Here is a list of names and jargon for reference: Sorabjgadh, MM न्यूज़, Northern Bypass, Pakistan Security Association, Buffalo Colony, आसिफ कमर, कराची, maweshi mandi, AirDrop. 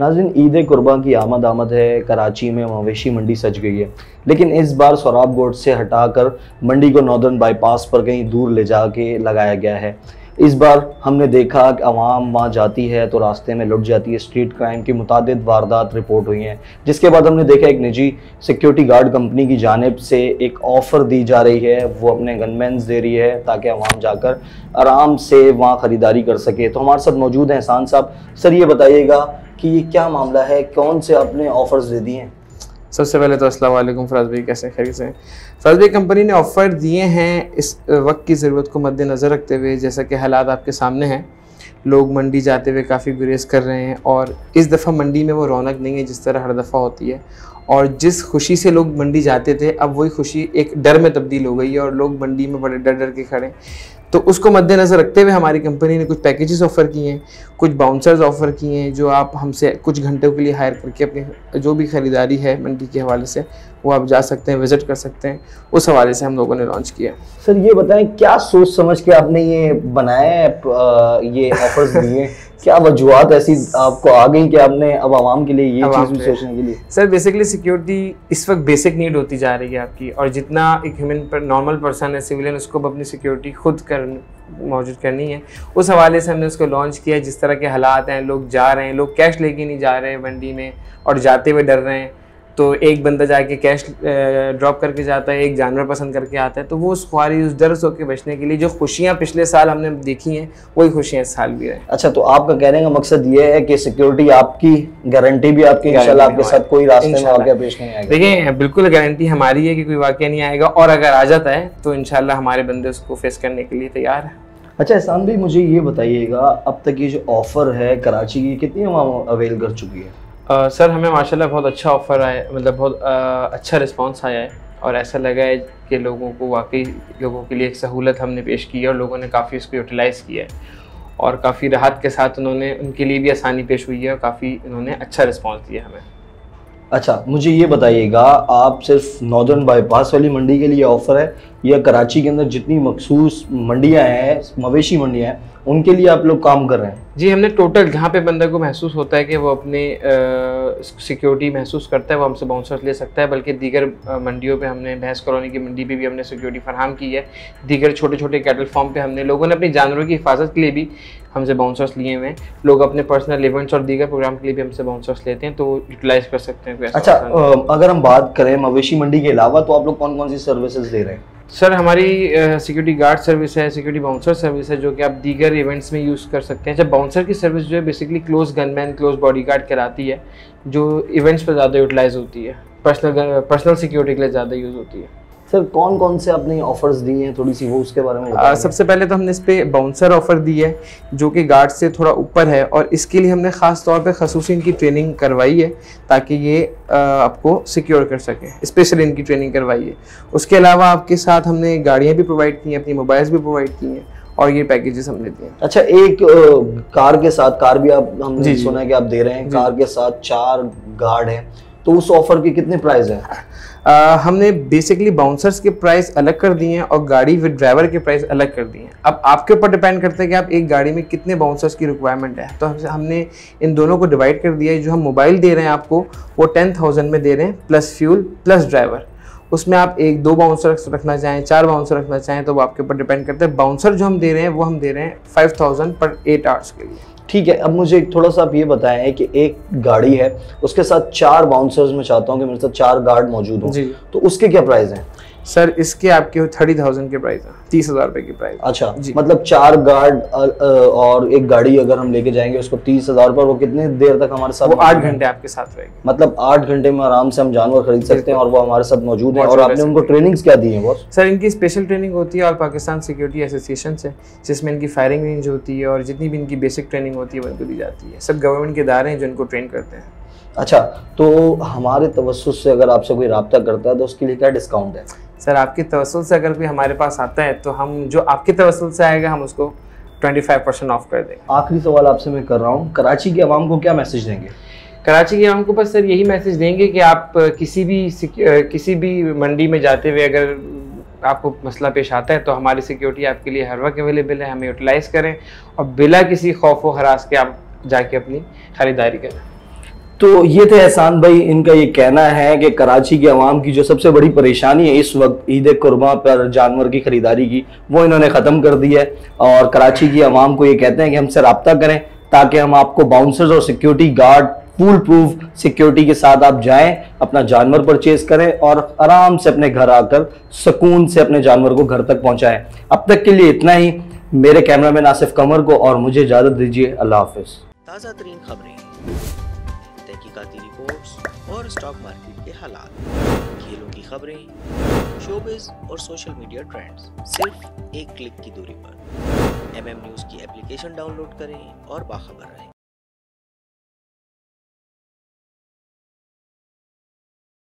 नाज़रीन, ईद कुर्बान की आमद आमद है। कराची में मवेशी मंडी सज गई है, लेकिन इस बार सोराबगढ़ से हटाकर मंडी को नॉर्दर्न बाईपास पर कहीं दूर ले जा के लगाया गया है। इस बार हमने देखा कि आवाम वहाँ जाती है तो रास्ते में लुट जाती है। स्ट्रीट क्राइम की मुतादिद वारदात रिपोर्ट हुई हैं, जिसके बाद हमने देखा एक निजी सिक्योरिटी गार्ड कंपनी की जानिब से एक ऑफ़र दी जा रही है, वो अपने गनमैन दे रही है ताकि आवाम जाकर आराम से वहाँ ख़रीदारी कर सके। तो हमारे साथ मौजूद हैं एहसान साहब। सर, ये बताइएगा कि ये क्या मामला है, कौन से आपने ऑफ़र्स दे दिए हैं? सबसे पहले तो अस्सलाम वालेकुम फराज भाई, कैसे खैर से? फराज भाई, कंपनी ने ऑफ़र दिए हैं इस वक्त की ज़रूरत को मद्देनज़र रखते हुए, जैसा कि हालात आपके सामने हैं। लोग मंडी जाते हुए काफ़ी गुरेज कर रहे हैं और इस दफ़ा मंडी में वो रौनक नहीं है जिस तरह हर दफ़ा होती है, और जिस खुशी से लोग मंडी जाते थे अब वही खुशी एक डर में तब्दील हो गई है और लोग मंडी में बड़े डर डर के खड़े। तो उसको मद्देनज़र रखते हुए हमारी कंपनी ने कुछ पैकेजेस ऑफ़र किए हैं, कुछ बाउंसर्स ऑफ़र किए हैं जो आप हमसे कुछ घंटों के लिए हायर करके अपनी जो भी ख़रीदारी है मंडी के हवाले से वो आप जा सकते हैं, विज़िट कर सकते हैं। उस हवाले से हम लोगों ने लॉन्च किया। सर, ये बताएं क्या सोच समझ के आपने ये बनाया, ये ऑफर्स दिए? क्या वजूहत ऐसी आपको आ गई कि आपने अब आवाम के लिए ये चीज़ सोचने के लिए? सर, बेसिकली सिक्योरिटी इस वक्त बेसिक नीड होती जा रही है आपकी, और जितना एक ह्यूमन पर नॉर्मल पर्सन है सिविलियन, उसको अपनी सिक्योरिटी खुद मौजूद करनी है। उस हवाले से हमने उसको लॉन्च किया। जिस तरह के हालात हैं, लोग जा रहे हैं, लोग कैश लेके नहीं जा रहे हैं मंडी में और जाते हुए डर रहे हैं। तो एक बंदा जाके कैश ड्रॉप करके जाता है, एक जानवर पसंद करके आता है। तो वो उस ख्वारी, उस डर से होकर बचने के लिए जो खुशियां पिछले साल हमने देखी हैं वही खुशियां इस साल भी हैं। अच्छा, तो आपका कहने का मकसद ये है कि सिक्योरिटी आपकी, गारंटी भी आपकी, इंशाल्लाह आपके साथ कोई रास्ते में वाकया पेश नहीं आएगा। देखिए, बिल्कुल गारंटी हमारी है कि कोई वाकया नहीं आएगा, और अगर आ जाता है तो इंशाल्लाह हमारे बंदे उसको फेस करने के लिए तैयार है। अच्छा एहसान भाई, मुझे ये बताइएगा, अब तक ये जो ऑफ़र है कराची की, कितनी आवाम अवेल कर चुकी है? सर, हमें माशाल्लाह बहुत अच्छा ऑफ़र आया, मतलब बहुत अच्छा रिस्पांस आया है, और ऐसा लगा है कि लोगों को वाकई लोगों के लिए एक सहूलत हमने पेश की है और लोगों ने काफ़ी उसको यूटिलाइज़ किया है और काफ़ी राहत के साथ उन्होंने, उनके लिए भी आसानी पेश हुई है और काफ़ी उन्होंने अच्छा रिस्पांस दिया हमें। अच्छा, मुझे ये बताइएगा, आप सिर्फ नॉर्दर्न बाईपास वाली मंडी के लिए ऑफ़र है या कराची के अंदर जितनी मखसूस मंडियाँ हैं, मवेशी मंडियाँ हैं, उनके लिए आप लोग काम कर रहे हैं? जी, हमने टोटल जहाँ पे बंदा को महसूस होता है कि वो अपने सिक्योरिटी महसूस करता है वो हमसे बाउंसर्स ले सकता है, बल्कि दीगर मंडियों पे हमने, भैंस कॉलोनी की मंडी पे भी हमने सिक्योरिटी फराहम की है। दीगर छोटे छोटे कैटल फार्म पे हमने, लोगों ने अपने जानवरों की हिफाजत के लिए भी हमसे बाउंसर्स लिए हुए हैं। लोग अपने पर्सनल इवेंट्स और दीगर प्रोग्राम के लिए भी हमसे बाउंसर्स लेते हैं, तो यूटिलाइज़ कर सकते हैं। अच्छा, अगर हम बात करें मवेशी मंडी के अलावा, तो आप लोग कौन कौन सी सर्विसेज दे रहे हैं? सर, हमारी सिक्योरिटी गार्ड सर्विस है, सिक्योरिटी बाउंसर सर्विस है, जो कि आप दीगर इवेंट्स में यूज़ कर सकते हैं। जब बाउंसर की सर्विस जो है basically close gunman, close bodyguard कराती है, जो इवेंट्स पर ज़्यादा यूटिलाइज होती है, पर्सनल सिक्योरिटी के लिए ज़्यादा यूज़ होती है। सर, कौन कौन से आपने ऑफ़र्स दिए हैं, थोड़ी सी वो उसके बारे में? सबसे पहले तो हमने इस पर बाउंसर ऑफ़र दी है जो कि गार्ड से थोड़ा ऊपर है, और इसके लिए हमने ख़ास तौर पे खसूसी इनकी ट्रेनिंग करवाई है ताकि ये आपको सिक्योर कर सके। स्पेशल इनकी ट्रेनिंग करवाई है। उसके अलावा आपके साथ हमने गाड़ियाँ भी प्रोवाइड की हैं, अपनी मोबाइल्स भी प्रोवाइड की हैं, और ये पैकेजेस हम देते हैं। अच्छा, एक कार के साथ, कार भी आप, हमने सुना है कि आप दे रहे हैं, कार के साथ 4 गार्ड हैं, तो उस ऑफ़र के कितने प्राइस हैं? हमने बेसिकली बाउंसर्स के प्राइस अलग कर दिए हैं और गाड़ी विद ड्राइवर के प्राइस अलग कर दिए हैं। अब आपके ऊपर डिपेंड करता है कि आप एक गाड़ी में कितने बाउंसर्स की रिक्वायरमेंट है, तो हमने इन दोनों को डिवाइड कर दिया है। जो हम मोबाइल दे रहे हैं आपको, वो 10,000 में दे रहे हैं, प्लस फ्यूल प्लस ड्राइवर। उसमें आप 1-2 बाउंसर रखना चाहें, 4 बाउंसर रखना चाहें, तो वो आपके ऊपर डिपेंड करता है। बाउंसर जो हम दे रहे हैं वो हम दे रहे हैं 5,000 पर 8 आवर्स के लिए। ठीक है, अब मुझे थोड़ा सा आप ये बताएं कि एक गाड़ी है, उसके साथ 4 बाउंसर्स में चाहता हूँ कि मेरे साथ 4 गार्ड मौजूद हों, तो उसके क्या प्राइस हैं? सर, इसके आपके 30,000 के प्राइस हैं, 30,000 रुपये की प्राइस। अच्छा, मतलब 4 गार्ड और एक गाड़ी अगर हम लेके जाएंगे उसको 30,000 रुपये, वो कितने देर तक हमारे साथ? वो 8 घंटे आपके साथ रहेंगे, मतलब 8 घंटे में आराम से हम जानवर खरीद सकते हैं और वो हमारे साथ मौजूद है। और आपने उनको ट्रेनिंग्स क्या दी है? वो सर, इनकी स्पेशल ट्रेनिंग होती है और पाकिस्तान सिक्योरिटी एसोसिएशन से, जिसमें इनकी फायरिंग रेंज होती है और जितनी भी इनकी बेसिक ट्रेनिंग होती है वो इनको दी जाती है। सब गवर्नमेंट के इदारे हैं जो इनको ट्रेन करते हैं। अच्छा, तो हमारे तवस्सुस से अगर आपसे कोई रब्ता करता है तो उसके लिए क्या डिस्काउंट है? सर, आपके तवस्सुल से अगर कोई हमारे पास आता है तो हम, जो आपके तवस्सुल से आएगा, हम उसको 25% ऑफ कर देंगे। आखिरी सवाल आपसे मैं कर रहा हूँ, कराची के आवाम को क्या मैसेज देंगे? कराची के आवाम को बस सर यही मैसेज देंगे कि आप किसी भी मंडी में जाते हुए अगर आपको मसला पेश आता है तो हमारी सिक्योरिटी आपके लिए हर वक्त अवेलेबल है, हमें यूटिलाइज़ करें और बिला किसी खौफ व हरास के आप जाके अपनी ख़रीदारी करें। तो ये थे एहसान भाई, इनका ये कहना है कि कराची के अवाम की जो सबसे बड़ी परेशानी है इस वक्त ईद कुर्बा पर जानवर की ख़रीदारी की, वो इन्होंने ख़त्म कर दी है। और कराची की अवाम को ये कहते हैं कि हमसे रब्ता करें ताकि हम आपको बाउंसर्स और security guard foolproof security के साथ आप जाएं, अपना जानवर परचेज करें और आराम से अपने घर आकर सुकून से अपने जानवर को घर तक पहुँचाएँ। अब तक के लिए इतना ही। मेरे कैमरा मैन आसिफ कमर को और मुझे इजाज़त दीजिए। अल्लाह हाफिज़। ताज़ा तरीन खबरें, तहकीकाती रिपोर्ट्स और स्टॉक मार्केट के हालात, खेलों की खबरें, शोबिज़ और सोशल मीडिया ट्रेंड्स, सिर्फ एक क्लिक की दूरी पर। MM न्यूज़ की एप्लीकेशन डाउनलोड करें और बाखबर रहें।